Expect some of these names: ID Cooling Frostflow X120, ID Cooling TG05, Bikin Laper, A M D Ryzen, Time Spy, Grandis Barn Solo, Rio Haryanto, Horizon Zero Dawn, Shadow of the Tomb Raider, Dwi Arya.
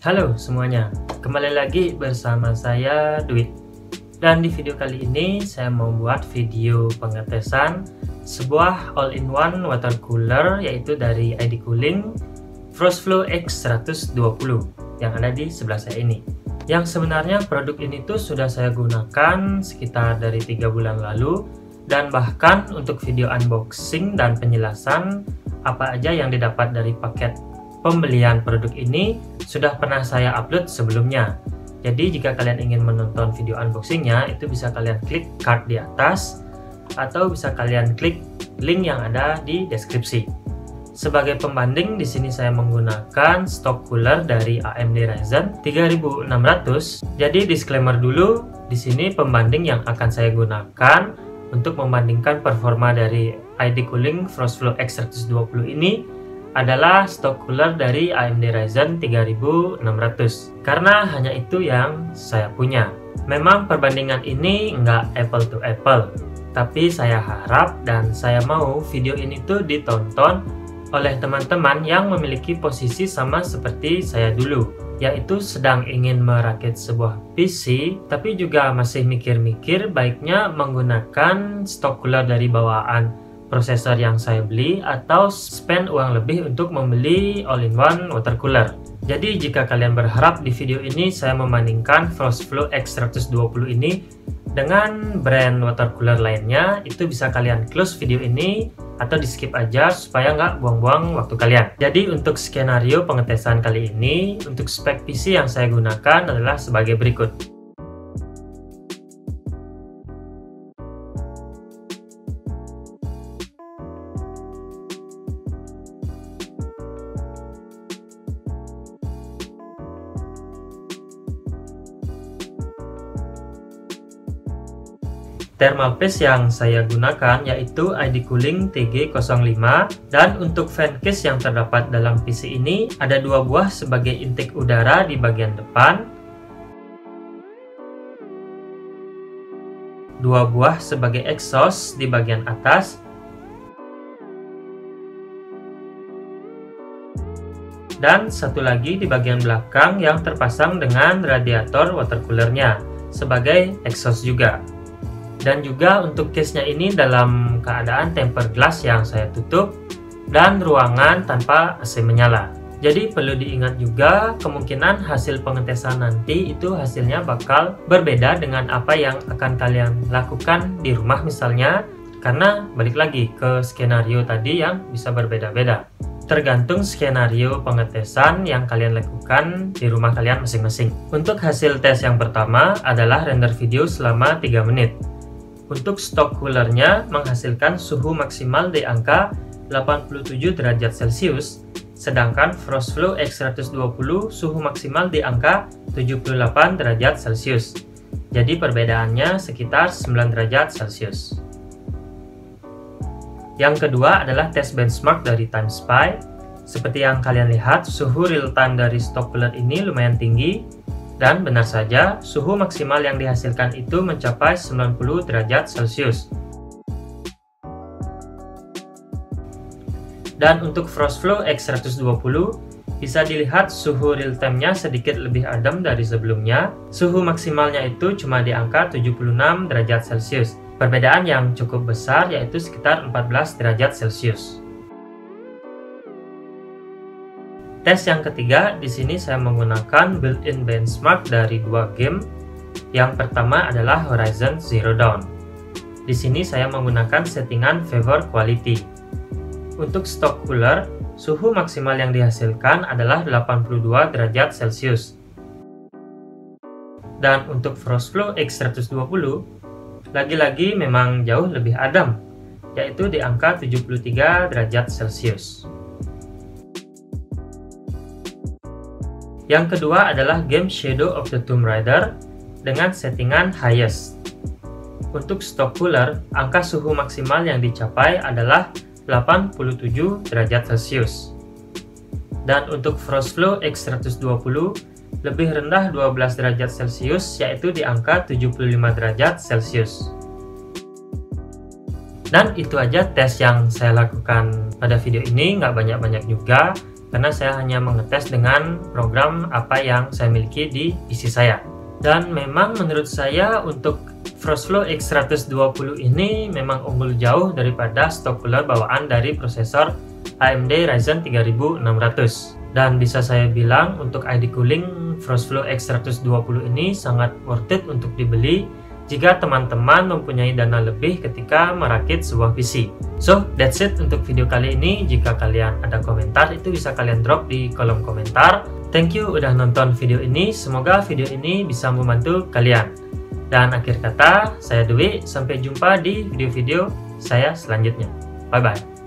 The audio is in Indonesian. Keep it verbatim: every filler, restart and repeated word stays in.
Halo semuanya, kembali lagi bersama saya Duit. Dan di video kali ini saya membuat video pengetesan sebuah all-in-one water cooler, yaitu dari I D Cooling Frostflow X seratus dua puluh yang ada di sebelah saya ini. Yang sebenarnya produk ini tuh sudah saya gunakan sekitar dari tiga bulan lalu, dan bahkan untuk video unboxing dan penjelasan apa aja yang didapat dari paket pembelian produk ini sudah pernah saya upload sebelumnya. Jadi jika kalian ingin menonton video unboxingnya, itu bisa kalian klik card di atas atau bisa kalian klik link yang ada di deskripsi. Sebagai pembanding, di sini saya menggunakan stok cooler dari A M D Ryzen tiga ribu enam ratus. Jadi disclaimer dulu, di sini pembanding yang akan saya gunakan untuk membandingkan performa dari I D Cooling Frostflow X seratus dua puluh ini adalah stok cooler dari A M D Ryzen tiga ribu enam ratus, karena hanya itu yang saya punya. Memang perbandingan ini nggak apple to apple, tapi saya harap dan saya mau video ini tuh ditonton oleh teman-teman yang memiliki posisi sama seperti saya dulu, yaitu sedang ingin merakit sebuah P C tapi juga masih mikir-mikir baiknya menggunakan stok cooler dari bawaan prosesor yang saya beli atau spend uang lebih untuk membeli all-in-one water cooler. Jadi jika kalian berharap di video ini saya membandingkan Frostflow X seratus dua puluh ini dengan brand water cooler lainnya, itu bisa kalian close video ini atau di skip aja supaya nggak buang-buang waktu kalian. Jadi untuk skenario pengetesan kali ini, untuk spek P C yang saya gunakan adalah sebagai berikut. Thermal paste yang saya gunakan yaitu I D Cooling T G nol lima, dan untuk fan case yang terdapat dalam P C ini ada dua buah sebagai intake udara di bagian depan, dua buah sebagai exhaust di bagian atas, dan satu lagi di bagian belakang yang terpasang dengan radiator water coolernya sebagai exhaust juga. Dan juga untuk case-nya ini dalam keadaan tempered glass yang saya tutup dan ruangan tanpa A C menyala. Jadi perlu diingat juga kemungkinan hasil pengetesan nanti itu hasilnya bakal berbeda dengan apa yang akan kalian lakukan di rumah misalnya, karena balik lagi ke skenario tadi yang bisa berbeda-beda tergantung skenario pengetesan yang kalian lakukan di rumah kalian masing-masing. Untuk hasil tes yang pertama adalah render video selama tiga menit. Untuk stok coolernya menghasilkan suhu maksimal di angka delapan puluh tujuh derajat Celcius, sedangkan Frostflow X seratus dua puluh suhu maksimal di angka tujuh puluh delapan derajat Celcius. Jadi perbedaannya sekitar sembilan derajat Celcius. Yang kedua adalah tes benchmark dari Time Spy. Seperti yang kalian lihat, suhu real time dari stok cooler ini lumayan tinggi. Dan benar saja, suhu maksimal yang dihasilkan itu mencapai sembilan puluh derajat Celcius. Dan untuk Frostflow X seratus dua puluh, bisa dilihat suhu real-time-nya sedikit lebih adem dari sebelumnya. Suhu maksimalnya itu cuma di angka tujuh puluh enam derajat Celcius. Perbedaan yang cukup besar yaitu sekitar empat belas derajat Celcius. Tes yang ketiga, di sini saya menggunakan built-in benchmark dari dua game. Yang pertama adalah Horizon Zero Dawn. Di sini saya menggunakan settingan favor quality. Untuk stok cooler, suhu maksimal yang dihasilkan adalah delapan puluh dua derajat Celcius. Dan untuk Frostflow X seratus dua puluh, lagi-lagi memang jauh lebih adem, yaitu di angka tujuh puluh tiga derajat Celcius. Yang kedua adalah game Shadow of the Tomb Raider dengan settingan highest. Untuk stok cooler, angka suhu maksimal yang dicapai adalah delapan puluh tujuh derajat Celcius. Dan untuk Frostflow X seratus dua puluh lebih rendah dua belas derajat Celcius, yaitu di angka tujuh puluh lima derajat Celcius. Dan itu aja tes yang saya lakukan pada video ini, nggak banyak-banyak juga. karena saya hanya mengetes dengan program apa yang saya miliki di P C saya. Dan memang menurut saya untuk Frostflow X seratus dua puluh ini memang unggul jauh daripada stok cooler bawaan dari prosesor A M D Ryzen tiga ribu enam ratus. Dan bisa saya bilang untuk I D Cooling Frostflow X seratus dua puluh ini sangat worth it untuk dibeli jika teman-teman mempunyai dana lebih ketika merakit sebuah P C. So, that's it untuk video kali ini. Jika kalian ada komentar, itu bisa kalian drop di kolom komentar. Thank you udah nonton video ini. Semoga video ini bisa membantu kalian. Dan akhir kata, saya Dwi. Sampai jumpa di video-video saya selanjutnya. Bye-bye.